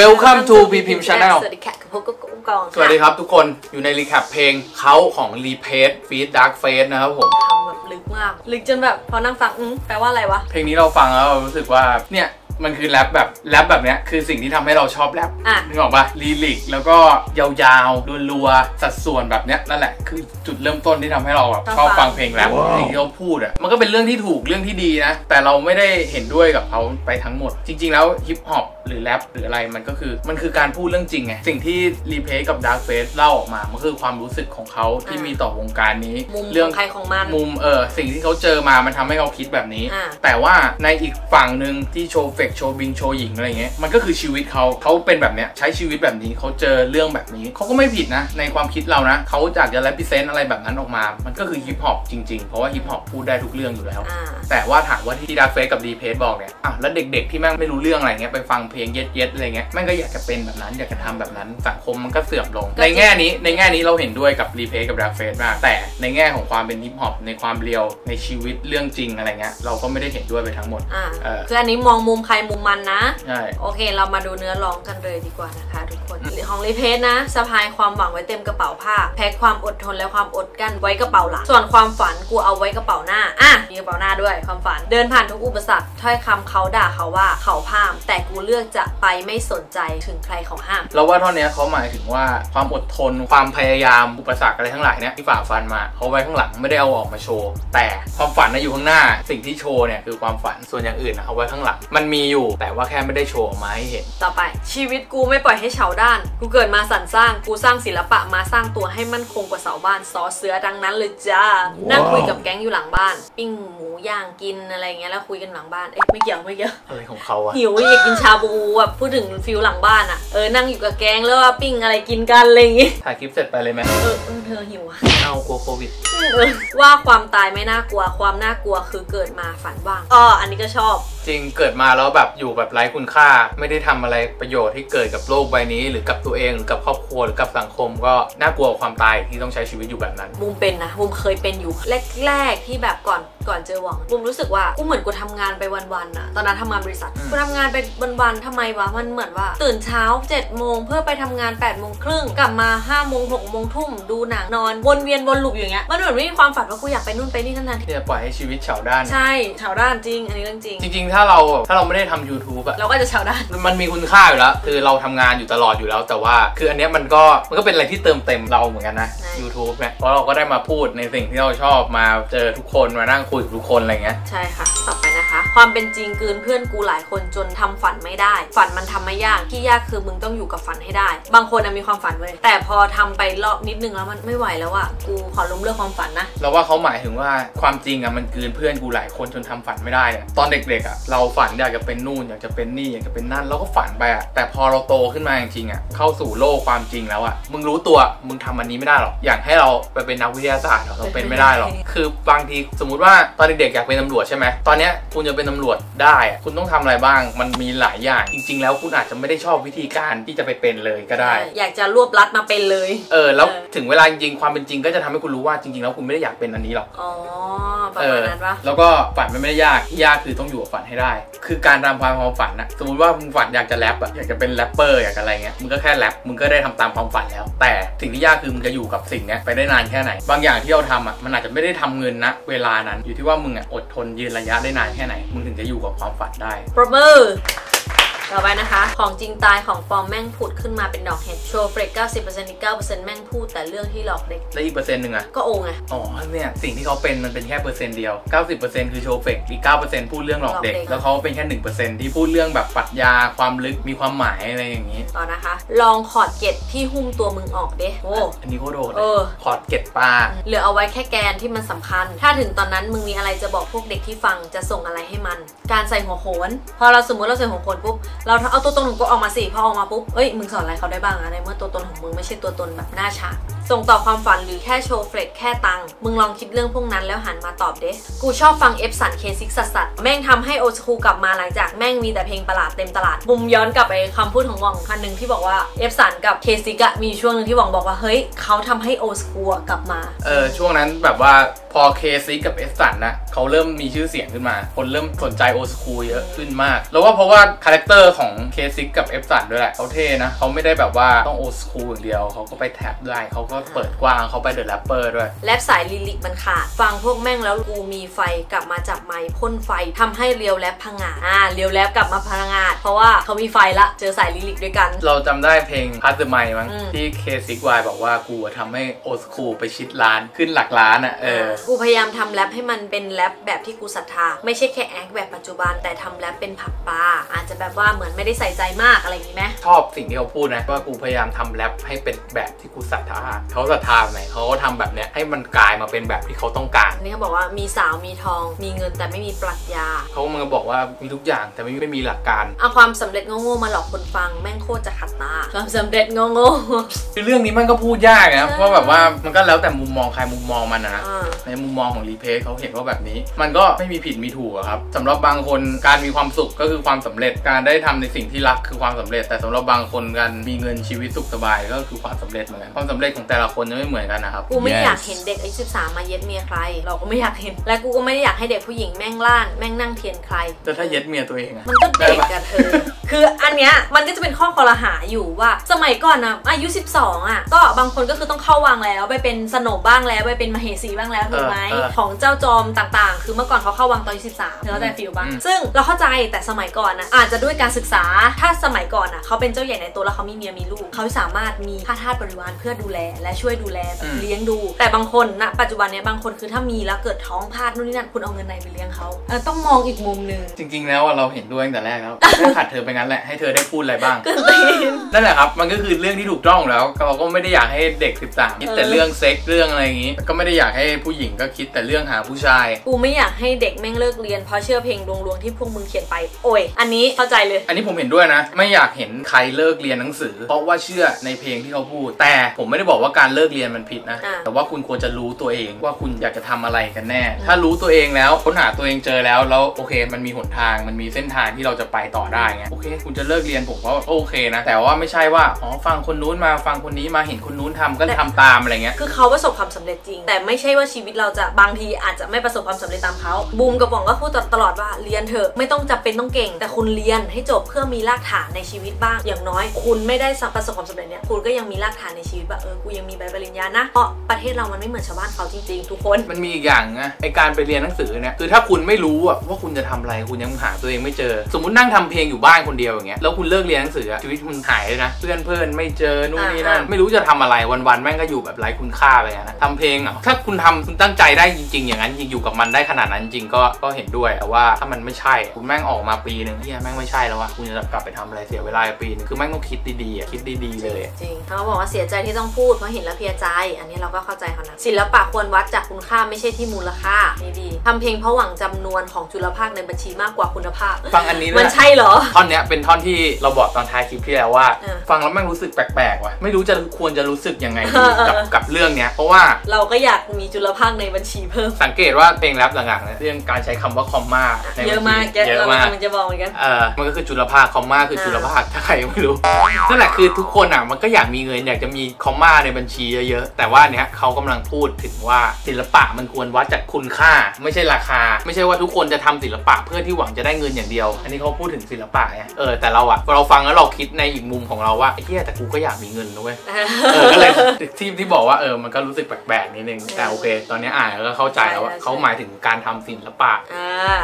Welcome to พีพิมพ์ Channel สวัสดีค่ะพบกับกุ้งกองสวัสดีครับทุกคนอยู่ในรีแคปเพลงเขาของ Repaid Feat Darkface นะครับผมแบบลึกมากลึกจนแบบพอนั่งฟังแปลว่าอะไรวะเพลงนี้เราฟังแล้วเรารู้สึกว่าเนี่ยมันคือแรปแบบเนี้ยคือสิ่งที่ทำให้เราชอบแรปนึกออกปะลีลิกแล้วก็ยาวๆรัวๆสัดส่วนแบบเนี้ยนั่นแหละคือจุดเริ่มต้นที่ทำให้เราแบบชอบฟังเพลงแรปสิ่งที่เขาพูดอ่ะมันก็เป็นเรื่องที่ถูกเรื่องที่ดีนะแต่เราไม่ได้เห็นด้วยกับเขาไปทั้งหมดจริงๆแล้วฮิปฮอปหรือแรปหรืออะไรมันคือการพูดเรื่องจริงไงสิ่งที่รีเพย์กับดาร์กเฟสเล่าออกมามันคือความรู้สึกของเขาที่มีต่อวงการนี้เรื่องใครของมันมุมสิ่งที่เขาเจอมามันทำให้เขาคิดแบบนี้แต่ว่าในอีกฝั่งหนึ่งที่โชว์เฟกโชว์บิงโชว์หญิงอะไรเงี้ยมันก็คือชีวิตเขาเป็นแบบเนี้ยใช้ชีวิตแบบนี้เขาเจอเรื่องแบบนี้เขาก็ไม่ผิดนะในความคิดเรานะเขาจากจะ represent อะไรแบบนั้นออกมามันก็คือฮิปฮอปจริงๆเพราะว่าฮิปฮอปพูดได้ทุกเรื่องอยู่แล้วแต่ว่าถามว่าที่ดาร์กเฟสกับรีเพย์บอกเนี่ยอ้าวแล้วเด็กๆที่แม่งไม่รู้เรื่องอะไรเงี้ยไปฟังเพลงเย็ดอะไรเงี้ยแม่งก็อยากจะเป็นแบบนั้นอยากจะทำแบบนั้นสังคมมันก็เสื่อมลงในแง่นี้เราเห็นด้วยกับรีเพย์กับดาร์กเฟสมากแต่ในแง่ของความเป็นฮิปฮอปในความเรียวในชีวิตเรื่องจริงอะไรเงี้ยเราก็ไม่ได้เห็นด้วยไปทั้งหมดคืออันนี้มองมุมใครมุมมันนะโอเคเรามาดูเนื้อร้องกันเลยดีกว่านะคะทุกคนของรีเพย์นะสะพายความหวังไว้เต็มกระเป๋าผ้าแพ็คความอดทนและความอดกั้นไว้กระเป๋าหลังส่วนความฝันกูเอาไว้กระเป๋าหน้ามีกระเป๋าหน้าด้วยความฝันเดินผ่านทุกอุปสรรคถ้อยคำเขาด่าเขาว่าเขาพามแต่กูเลือกจะไปไม่สนใจถึงใครเขาห้ามเราว่าท่อนนี้เขาหมายถึงว่าความอดทนความพยายามอุปสรรคอะไรทั้งหลายเนี่ยที่ฝ่าฟันมาเขาไว้ข้างหลังไม่ได้เอาออกมาโชว์แต่ความฝันน่ะอยู่ข้างหน้าสิ่งที่โชว์เนี่ยคือความฝันส่วนอย่างอื่นเอาไว้ข้างหลังมันมีอยู่แต่ว่าแค่ไม่ได้โชว์มาให้เห็นต่อไปชีวิตกูไม่ปล่อยให้เฉาด้านกูเกิดมาสรรสร้างกูสร้างศิลปะมาสร้างตัวให้มั่นคงกว่าเสาบ้านซอเสือดังนั้นเลยจ้า wow. นั่งคุยกับแก๊งอยู่หลังบ้านปิ้งหมูย่างกินอะไรเงี้ยแล้วคุยกันหลังบ้านเอ๊ะไม่เกี่ยวอะไรของเขาอะหิวอยากกินชาบูแบบพูดถึงฟิลหลังบ้านอะนั่งอยู่กับแก๊งแล้วว่าปิ้งอะไรกินกันอะไรอย่างงี้ถ่ายคลิปเสร็จไปเลยไหมเธอหิวอะเอากลัวโควิดว่าความตายไม่น่ากลัวความน่ากลัวคือเกิดมาฝันว่างอันนี้ก็ชอบจริงเกิดมาแล้วแบบอยู่แบบไร้คุณค่าไม่ได้ทำอะไรประโยชน์ที่เกิดกับโลกใบนี้หรือกับตัวเองหรือกับครอบครัวหรือกับสังคมก็น่ากลัวความตายที่ต้องใช้ชีวิตอยู่แบบนั้นมุมเป็นนะมุมเคยเป็นอยู่แรกที่แบบก่อนเจอหวังมุมรู้สึกว่ากูเหมือนกูทำงานไปวันๆอะตอนนั้นทำงานบริษัทกูทำงานไปวันๆทำไมวะมันเหมือนว่าตื่นเช้า7 โมงเพื่อไปทำงาน8 โมงครึ่งกลับมา5 โมง6 โมงทุ่มดูหนังนอนวนเวียนวนลูปอย่างเงี้ยมันเหมือนไม่มีความฝันว่ากูอยากไปนู่นไปนี่ทั้งนั้นที่จะปล่อยให้ชีวิตเฉาด้านใช่เฉาด้านจริงอันนี้เรื่องจริงถ้าเราไม่ได้ทำ YouTube อะเราก็จะเฉาด้านมันมีคุณค่าอยู่แล้วคือเราทำงานอยู่ตลอดอยู่แล้วแต่ว่าคืออันเนี้ยมันก็เป็นอะไรที่เติมเต็มเราเหมือนกันนะ YouTube เนี่ยเพราะเราก็ได้มาพูดในสิ่งที่เราชอบมาเจอทุกคนมานั่งคุยกับทุกคนอะไรเงี้ยใช่ค่ะต่อไปนะคะความเป็นจริงคืนเพื่อนกูหลายคนจนทำฝันไม่ได้ฝันมันทำไม่ยากที่ยากคือมึงต้องอยู่กับฝันให้ได้บางคนมีความฝันไว้แต่พอทำไปรอบนิดนึงแล้วมันไม่ไหวแล้วอะกูขอล้มเลิกความฝันนะเราว่าเขาหมายถึงว่าความจริงอะมันคืนเพื่อนกูหลายคนจนทำฝันไม่ได้ตอนเด็กๆเราฝันอยากจะเป็นนู่นอยากจะเป็นนี่อยากจะเป็นนั่นเราก็ฝันไปอะแต่พอเราโตขึ้นมาจริงๆอะเข้าสู่โลกความจริงแล้วอะมึงรู้ตัวมึงทำอันนี้ไม่ได้หรอกอยากให้เราไปเป็นนักวิทยาศาสตร์เราเป็นไม่ได้หรอกคือบางทีสมมุติว่าตอนเด็กๆอยากเป็นตำรวจใช่ไหมตอนเนี้ยคุณจะเป็นตำรวจได้คุณต้องทำอะไรบ้างมันมีหลายอย่างจริงๆแล้วคุณอาจจะไม่ได้ชอบวิธีการที่จะไปเป็นเลยก็ได้อยากจะรวบรัดมาเป็นเลยแล้วถึงเวลาจริงๆความเป็นจริงก็จะทำให้คุณรู้ว่าจริงๆแล้วคุณไม่ได้อยากเป็นอันนี้หรอกประมาณนั้นปะแล้วก็ฝันมันไม่ได้ยากคือต้องอยู่กับฝันให้ได้คือการตามความฝันนะสมมติว่ามึงฝันอยากจะแรปอะอยากจะเป็นแรปเปอร์อยากอะไรเงี้ยมึงก็แค่แรปมึงก็ได้ทำตามความฝันแล้วแต่สิ่งที่ยากคือมึงจะอยู่กับสิ่งนี้ไปได้นานแค่ไหนบางอย่างที่เราทำอะมันอาจจะไม่ได้ทำเงินนะเวลานั้นอยู่ที่ว่ามึงอะอดทนยืนระยะได้นานแค่ไหนมึงถึงจะอยู่กับความฝันได้ปรบมือต่อไปนะคะของจริงตายของปลอมแม่งผุดขึ้นมาเป็นดอกเห็ดโชว์เฟรก 90% อีก 9% แม่งพูดแต่เรื่องที่หลอกเด็กแล้วอีกเปอร์เซ็นต์หนึ่งอะก็โง่ไงอ๋อเนี่ยสิ่งที่เขาเป็นมันเป็นแค่เปอร์เซ็นต์เดียว 90% คือโชว์เฟรกอีก 9% พูดเรื่องหลอกเด็กแล้วเขาเป็นแค่ 1% ที่พูดเรื่องแบบปรัชญาความลึกมีความหมายอะไรอย่างนี้ต่อนะคะลองขอดเกล็ดที่หุ้มตัวมึงออกเด้โอ้อันนี้โคตรโดดขอดเกล็ดปลาเหลือเอาไว้แค่แกนที่มันสำคัญถ้าถึงตอนนั้นมึงมีอะไรจะบอกพวกเด็กที่ฟังจะส่งอะไรให้มันการใส่หัวโขนพอเราสมมติเราใส่หัวโขนปุ๊บเราเอาตัวตนของกูออกมาสิพอออกมาปุ๊บเอ้ยมึงสอนอะไรเขาได้บ้างอะในเมื่อตัวตนของมึงไม่ใช่ตัวตนแบบหน้าฉาก ส่งต่อความฝันหรือแค่โชว์เฟลกแค่ตังมึงลองคิดเรื่องพวกนั้นแล้วหันมาตอบเด้กูชอบฟังเอฟสันเคซิกสัสแม่งทำให้โอสคูกลับมาหลังจากแม่งมีแต่เพลงประหลาดเต็มตลาดมุมย้อนกลับไปคำพูดของหว่องคันหนึ่งที่บอกว่าเอฟสันกับเคซิกอะมีช่วงหนึ่งที่หว่องบอกว่าเฮ้ยเขาทำให้โอสคูกลับมาช่วงนั้นแบบว่าพอเคซิกกับเอฟสันนะเขาเริ่มมีชื่อเสียงขึ้นมาคนเริ่มสนใจโอสคูเยอะขึ้นมากแล้วว่าเพราะว่าคาแรคเตอร์ของเคซิกกับเอฟสันด้วยแหละเขาเท่นะเขาไม่ได้แบบว่าต้องโอสคูอย่างเดียวเขาก็ไปแท็บได้เขาก็เปิดกว้างเขาไปเดอะแรปเปอร์ด้วยแรปสายลิลิกมันขาดฟังพวกแม่งแล้วกูมีไฟกลับมาจับไมค์พ่นไฟทำให้เรียวแรปพังงาเรียวแรปกลับมาพังงาเพราะว่าเขามีไฟละเจอสายลิลิกด้วยกันเราจำได้เพลงพาร์ทเดอะไมค์มั้งที่เคซิกวายบอกว่ากูทำให้โอสคูไปชิดล้านขึ้นหลักล้านอะกูพยายามทำแรปให้มันเป็นแรปแบบที่กูศรัทธาไม่ใช่แค่แอคแบบปัจจุบันแต่ทำแรปเป็นผับปาอาจจะแบบว่าเหมือนไม่ได้ใส่ใจมากอะไรอย่างนี้ไหมชอบสิ่งที่เขาพูดนะว่ากูพยายามทำแรปให้เป็นแบบที่กูศรัทธาเขาศรัทธาไหนเขาทำแบบเนี้ยให้มันกลายมาเป็นแบบที่เขาต้องการนี่เขาบอกว่ามีสาวมีทองมีเงินแต่ไม่มีปรัชญาเขามันก็บอกว่ามีทุกอย่างแต่ไม่มีหลักการเอาความสำเร็จโง่ๆมาหลอกคนฟังแม่งโคตรจะขัดตาความสำเร็จโง่ๆคือเรื่องนี้มันก็พูดยากนะเพราะแบบว่ามันก็แล้วแต่มุมมองใครมุมมองมันนะในมุมมองของรีเพย์เขาเห็นว่าแบบนี้มันก็ไม่มีผิดมีถูกครับสำหรับบางคนการมีความสุขก็คือความสำเร็จการได้ทำในสิ่งที่รักคือความสำเร็จแต่สำหรับบางคนการมีเงินชีวิตสุขสบายก็คือความสำเร็จเหมือนกันความสำเร็จของแต่ละคนจะไม่เหมือนกันนะครับกูไม่อยากเห็นเด็กอายุ13มาเย็ดเมียใครเราก็ไม่อยากเห็นและกูก็ไม่ได้อยากให้เด็กผู้หญิงแม่งล่านแม่งนั่งเทียนใครแต่ถ้าเย็ดเมียตัวเองมันก็เด็กกันเธอคืออันเนี้ยมันก็จะเป็นข้อคอรหาอยู่ว่าสมัยก่อนนะอายุ12อ่ะก็บางคนก็คือต้องเข้าวังแล้วไปเป็นสนมบ้างแล้วไปเป็นมเหสีบ้างแล้วถูกไหมของเจ้าจอมต่างๆคือเมื่อก่อนเขาเข้าวังตอนอายุ13แล้วแต่ฟิลบ้างซึ่งเราเข้าใจแต่สมัยก่อนนะอาจจะด้วยการศึกษาถ้าสมัยก่อนอ่ะเขาเป็นเจ้าใหญ่ในตัวแล้วเขามีเมียมีลูกเขาสามารถมีข้าทาสบริวารเพื่อดูแลและช่วยดูแลเลี้ยงดูแต่บางคนนะปัจจุบันเนี้ยบางคนคือถ้ามีแล้วเกิดท้องพลาดนู่นนี่นั่นคุณเอาเงินไหนไปเลี้ยงเขาต้องมองอีกมุมนึงจริงๆแล้วเราเห็นด้วยตั้งแต่แรกแล้วขาดเธอไปงั้นแหละให้เธอได้พูดอะไรบ้างนั่นแหละครับมันก็คือเรื่องที่ถูกต้องแล้วเราก็ไม่ได้อยากให้เด็ก13คิดแต่เรื่องเซ็กเรื่องอะไรอย่างนี้ก็ไม่ได้อยากให้ผู้หญิงก็คิดแต่เรื่องหาผู้ชายกูไม่อยากให้เด็กแม่งเลิกเรียนเพราะเชื่อเพลงลวงๆที่พวกมึงเขียนไปโอ้ยอันนี้เข้าใจเลยอันนี้ผมเห็นด้วยนะไม่อยากเห็นใครเลิกเรียนหนังสือเพราะว่าเชื่อในเพลงที่เขาพูดแต่ผมไม่ได้บอกว่าการเลิกเรียนมันผิดนะแต่ว่าคุณควรจะรู้ตัวเองว่าคุณอยากจะทำอะไรกันแน่ถ้ารู้ตัวเองแล้วค้นหาตัวเองเจอแล้วโอเคมันมีหนทางมันมีเส้นทางที่เราจะไปต่อได้ไงโอเคคุณจะเลิกเรียนผมก็โอเคนะแต่ว่าไม่ใช่ว่าอ๋อฟังคนนู้นมาฟังคนนี้มาเห็นคนนู้นทำก็ทำตามอะไรเงี้ยคือเขาประสบความสำเร็จจริงแต่ไม่ใช่ว่าชีวิตเราจะบางทีอาจจะไม่ประสบความสำเร็จตามเขาบูมกับหว่องก็พูดตลอดว่าเรียนเถอะไม่ต้องจำเป็นต้องเก่งแต่คุณเรียนให้จบเพื่อมีรากฐานในชีวิตบ้างอย่างน้อยคุณไม่ได้ประสบความสำเร็จเนี่ยคุณก็ยังมีรากฐานในชีวิตว่ากูยังมีใบปริญญานะเพราะประเทศเรามันไม่เหมือนชาวบ้านเขาจริงๆทุกคนมันมีอีกอย่างนะไอการไปเรียนหนังสือเนี่ยคือถ้าคุณไม่รู้ว่าคุณจะทำอะไรคุณยังหาตัวเองไม่เจอสมมตินั่งทำเพลงอยู่บ้านคนเดียวอย่างเงี้ยแล้วคุณเลิกเรียนหนังสือชีวิตคุณหายเลยนะเพื่อนไม่เจอนู่นนี่นั่นไม่รู้จะทำอะไรวันๆแม่งก็อยู่แบบไร้คุณค่าไปนะทำเพลงอ่ะถ้าคุณทำคุณตั้งใจได้จริงๆอย่างนั้นจริงอยู่กับมันได้ขนาดนั้นจริงก็เห็นด้วยแต่ว่าถ้ามันไม่ใช่คุณแม่งออกมาปีหนึ่งที่แม่งไม่ใช่แล้วว่าคุณจะกลับไปทำอะไรเสียเวลาปีนึงคือแม่งต้องคิดดีๆคิดดีๆเลยจริงเขาบอกว่าเสียใจที่ต้องพูดเพราะเห็นแล้วเพียใจอันนี้เราก็เข้าใจเขานะศิลปะควรวัดจากคุณค่าไม่ใช่ที่มูลค่าดีๆทำเพลงเพราะหวังจำนวนของจุลภาคในบัญชีมากกว่าคุณภาพฟังอันนี้มันใช่เหรอท่อนเนี้ยเป็นท่อนที่เราบอกตอนท้ายคลิปที่แล้วว่าฟังแล้วแม่งรู้สึกแปลกๆว่ะไม่รู้จะควรจะรู้สึกยังไงกับเรื่องเนี้ยเพราะว่าเราก็อยากมีจุลภาคในบัญชีเพิ่มสังเกตว่าเพลงแรปหลังๆเนี่ยเรื่องการใช้คำว่าคอมมาเยอะมากเยอะมากมันจะบอกเหมือนกันมันก็คือจุลภาคคอมมาคือจุลภาคถ้าใครไม่รู้นั่นแหละคือทุกคนอ่ะมันก็อยากมีเงินอยากจะมีคอมมาในบัญชีเยอะๆแต่ว่าเนี้ยเขากำลังพูดถึงว่าศิลปะมันควรวัดจากคุณค่าไม่ใช่ราคาไม่ใช่ว่าทุกคนจะทำศิลปะเพื่อที่หวังจะได้เงินอย่างเดียวอันนี้เขาพูดถึงศิลปะเนี่ยแต่เราอ่ะเราฟังแล้วเราคิดในอีกมุมของเราว่าไอ้เหี้ยแต่กูก็อยากมีเงินด้วยก็เลยที่บอกว่ามันก็รู้สึกแปลกๆนิดนึงแต่โอเคตอนนี้อ่านแล้วก็เข้าใจแล้วว่าเขาหมายถึงการทำศิลปะ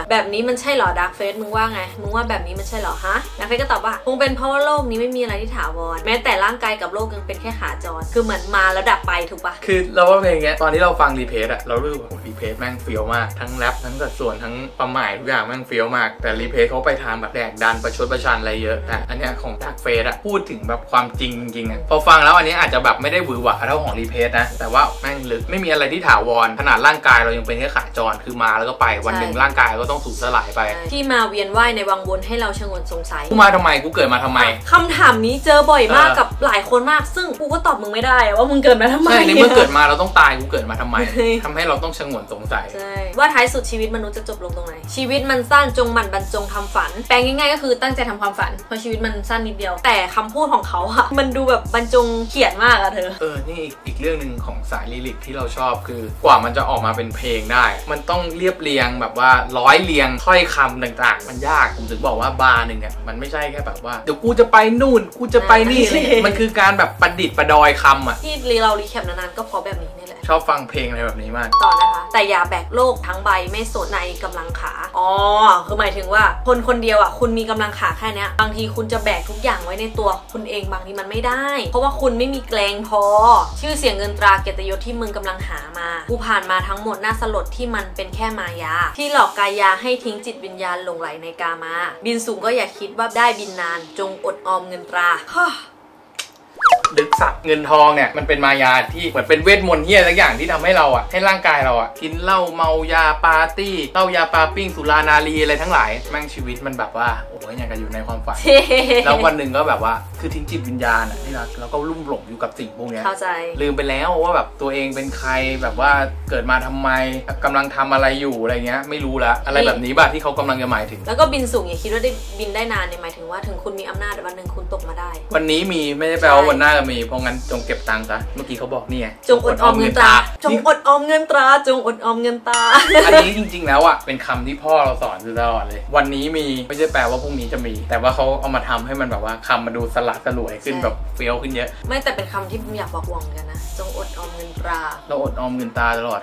แบบนี้มันใช่เหรอดาร์กเฟสมึงว่าไงมึงว่าแบบนี้มันใช่เหรอฮะดาร์กเฟสก็ตอบว่าคงเป็นเพราะว่าโลกนี้ไม่มีอะไรที่ถาวรแม้แต่ร่างกายกับโลกยังเป็นแค่ขาจรคือเหมือนมาแล้วดับไปถูกปะคือเราว่าเพลงเนี้ยตอนที่เราฟังรีเพสอะเรารู้ว่ารีเพสแม่งเฟี้ยวมากทั้งแรปทั้งสัดส่วนทั้งความหมายทุกอย่างแม่งเฟี้ยวมากแต่รีเพสเขาไปทางแบบแดกดันประชดประชันอะไรเยอะแต่อันเนี้ยของดาร์กเฟสอะพูดถึงแบบความจริงจริงอะพอฟังแล้วอันนี้อาจจะแบบไม่ได้หวือหวาเท่าของรีเพสนะแต่ว่าแม่งลึกไม่มีอะไรที่ถาวรขนาดร่างกายเรายังเป็นแค่ขาจรคือมาแล้วก็ไปวันหนึ่งร่างกายก็ต้องสูญสลายไปที่มาเวียนว่ายในวังวนให้เราชงนสงสัยกูมาทำไมกูเกิดมาทำไมคำถามนี้เจอบ่อยมากกับหลายคนมากซึ่งกูก็ตอบมึงไม่ได้ ว่ามึงเกิดมาทำไมใช่ในเมื่อเกิดมาเราต้องตายกูเกิดมาทำไม ทำให้เราต้องชะงนสงสัยใช่ว่าท้ายสุดชีวิตมนุษย์จะจบลงตรงไหนชีวิตมันสั้นจงหมั่นบรรจงทำฝันแปลง่ายๆก็คือตั้งใจทำความฝันเพราะชีวิตมันสั้นนิดเดียวแต่คำพูดของเขาอะมันดูแบบบรรจงเขียนมากอะเธอนี่อีกเรื่องหนึ่งของสายลิริกที่เราชอบคือกว่ามันจะออกมาเป็นเพลงได้มันต้องเรียบเรียงแบบว่าร้อยเรียงถ้อยคำต่างๆมันยากผมถึงบอกว่าบาร์หนึ่งเนี่ยมันไม่ใช่แค่แบบว่าเดี๋ยวกูจะไปนู่นกูจะไปนี่ มันคือการแบบประดิษฐ์ประดอยคำอะที่เรารีแคปนานๆก็เพราะแบบนี้นี่แหละชอบฟังเพลงอะไรแบบนี้มากต่อนะคะแต่อย่าแบกโลกทั้งใบไม่สนในกำลังขาอ๋อคือหมายถึงว่าคนคนเดียวอะคุณมีกำลังขาแค่นี้บางทีคุณจะแบกทุกอย่างไว้ในตัวคุณเองบางทีมันไม่ได้เพราะว่าคุณไม่มีแกลงพอชื่อเสียงเงินตราเกียรติยศที่มึงกำลังหามากูผ่านมาทั้งหมดน่าสลดที่มันเป็นแค่มายาที่หลอกกายาให้ทิ้งจิตวิญญาณหลงไหลในกามาบินสูงก็อย่าคิดว่าได้บินนานจงอดออมเงินตราดึกสัตว์เงินทองเนี่ยมันเป็นมายาที่เหมือนเป็นเวทมนต์เหี้ยสักอย่างที่ทำให้เราอะให้ร่างกายเราอะกินเหล้าเมายาปาร์ตี้เหล้ายาปาปิ้งสุรานารีอะไรทั้งหลายแม่งชีวิตมันแบบว่าโอ้ยอย่างกับอยู่ในความฝัน แล้ววันหนึ่งก็แบบว่าคือทิ้งจิตวิญญาณนี่นะแล้วก็ลุ่มหลงอยู่กับสิ่งพวกนี้เข้าใจลืมไปแล้วว่าแบบตัวเองเป็นใครแบบว่าเกิดมาทำไมกำลังทำอะไรอยู่อะไรเงี้ยไม่รู้ละอะไรแบบนี้บ้าที่เขากำลังจะหมายถึงแล้วก็บินสูงอย่าคิดว่าได้บินได้นานเนี่ยหมายถึงว่าถึงคุณมีอำนาจวันหนึ่งคุณตกมาได้วันนี้มีไม่ได้แปลว่าวันหน้ามีเพราะงั้นจงเก็บตังค์ซะเมื่อกี้เขาบอกนี่ไงจงอดออมเงินตราจงอดออมเงินตราจงอดออมเงินตราอันนี้จริงๆแล้วอ่ะเป็นคำที่พ่อเราสอนตลอดเลยวันนี้มีไม่ใช่แปลว่าพรุ่งนี้จะมีแต่ว่าเขาเอามาทำให้มันแบบว่าคำมันดูสลัดสลวยขึ้นแบบเฟี้ยวขึ้นเยอะไม่แต่เป็นคำที่ผมอยากบอกวงกันนะจงอดออมเงินตราเราอดออมเงินตราตลอด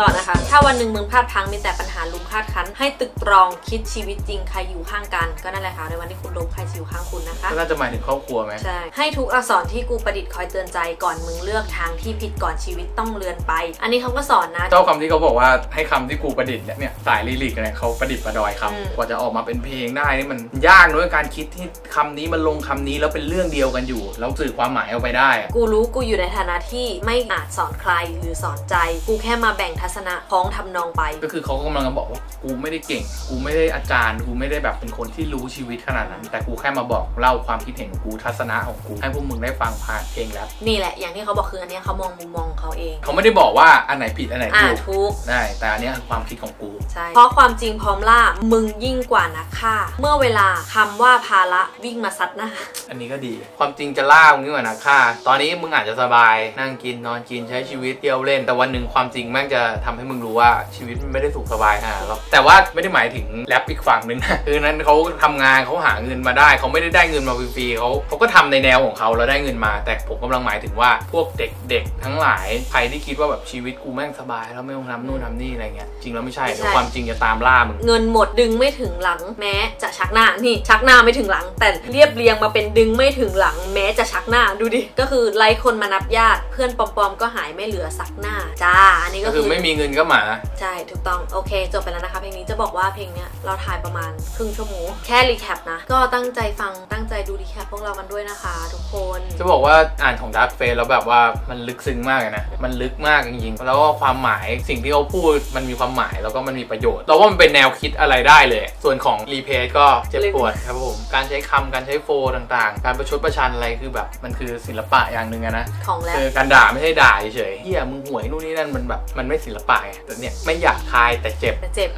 ต่อนะคะถ้าวันหนึ่งมึงพลาดพังมีแต่ปัญหาลุมคาดคันให้ตึกตรองคิดชีวิตจริงใครอยู่ข้างกันก็นั่นแหละค่ะในวันที่คุณล้มใครอยู่ข้างคุณนะคะน่าจะหมายถึงครอบครัวไหมใช่ให้ทุกอักษรที่กูประดิษฐ์คอยเตือนใจก่อนมึงเลือกทางที่ผิดก่อนชีวิตต้องเลือนไปอันนี้เขาก็สอนนะเจ้าคำที่เขาบอกว่าให้คำที่กูประดิษฐ์เนี่ยสายลิริกเนี่ยเขาประดิษฐ์ประดอยคำกว่าจะออกมาเป็นเพลงได้นี่มันยากด้วยการคิดที่คำนี้มันลงคำนี้แล้วเป็นเรื่องเดียวกันอยู่แล้วสื่อความหมายเอาไปได้กูรู้กูอยู่ในฐานะที่ไม่อาจสอนใครหรือสอนใจกูแค่มาแบ่งทัศนะพ้องทำนองไปก็คือเขากำลังบอกว่ากูไม่ได้เก่งกูไม่ได้อาจารย์กูไม่ได้แบบเป็นคนที่รู้ชีวิตขนาดนั้นแต่กูแค่มาบอกเล่าความคิดเห็นของกูทัศนะของกูให้พวกมึงได้ฟังผ่านเพลงแล้วนี่แหละอย่างที่เขาบอกคืออันนี้เขามองมุมมองเขาเองเขาไม่ได้บอกว่าอันไหนผิดอันไหนถูกได้แต่อันนี้ความคิดของกูใช่เพราะความจริงพร้อมล่ามึงยิ่งกว่านักฆ่าเมื่อเวลาคำว่าภาระวิ่งมาซัดหน้าอันนี้ก็ดีความจริงจะล่ามึงยิ่งกว่านักฆ่าตอนนี้มึงอาจจะสบายนั่งกินนอนกินใช้ชีวิตเที่ยวเล่นแต่วันหนึ่งความจริงแม่งจะทำให้มึงรู้ว่าชีวิตมันไม่ได้สุขสบายฮะแต่ว่าไม่ได้หมายถึงแรปอีกฝั่งหนึ่งนะคือนั้นเขาทำงานเขาหาเงินมาได้เขาไม่ได้ได้เงินมาฟรีๆเขาก็ทำในแนวของเขาแล้วได้เงินมาแต่ผมกำลังหมายถึงว่าพวกเด็กๆทั้งหลายใครที่คิดว่าแบบชีวิตกูแม่งสบายแล้วไม่ต้องทำนู่นทำนี่อะไรเงี้ยจริงแล้วไม่ใช่ความจริงจะตามล่ามึงเงินหมดดึงไม่ถึงหลังแม้จะชักหน้านี่ชักหน้าไม่ถึงหลังแต่เรียบเรียงมาเป็นดึงไม่ถึงหลังแม้จะชักหน้าดูดิก็คือไล่คนมานับญาติเพื่อนปลอมๆก็หายไม่เหลือสักหน้าจ้าอันนี้ก็คือไม่มีเงินก็หมาใช่ถูกต้องโอเคจบไปแล้วนะคะเพลงนี้จะบอกว่าเพลงเนี้ยเราถ่ายประมาณครึ่งชั่วโมงแค่รีแคปนะก็ตั้งใจฟังตั้งใจดูรีแคปพวกเรากันด้วยนะคะทุกคนจะบอกว่าอ่านของ DARKFACE แล้วแบบว่ามันลึกซึ้งมากนะมันลึกมากจริงๆแล้วก็ความหมายสิ่งที่เขาพูดมันมีความหมายแล้วก็มันมีประโยชน์เราว่ามันเป็นแนวคิดอะไรได้เลยส่วนของรีเพลก็เจ็บปวดครับผมการใช้คำการใช้โฟต่างๆการประชดประชันอะไรคือแบบมันคือศิลปะอย่างหนึ่งนะของแล้วการด่าไม่ใช่ด่าเฉยเฮียมึงห่วยนู่นนี่นั่นมันแบบมันไม่ศิลปะแต่เนี่ยไม่อยากคายแต่เจ็บเจ็บ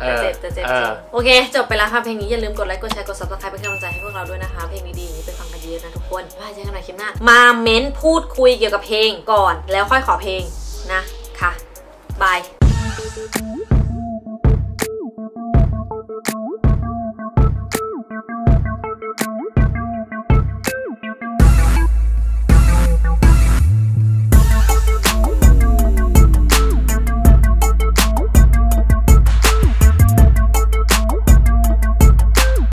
โอเคจบไปแล้วค่ะเพลงนี้อย่าลืมกดไลค์กดแชร์กด subscribe เป็นกำลังใจให้พวกเราด้วยนะคะเพลงดีๆนี้เป็นฟังกันเยอะนะทุกคนไว้เจอกันใหม่คลิปหน้ามาเม้นพูดคุยเกี่ยวกับเพลงก่อนแล้วค่อยขอเพลงนะคะบาย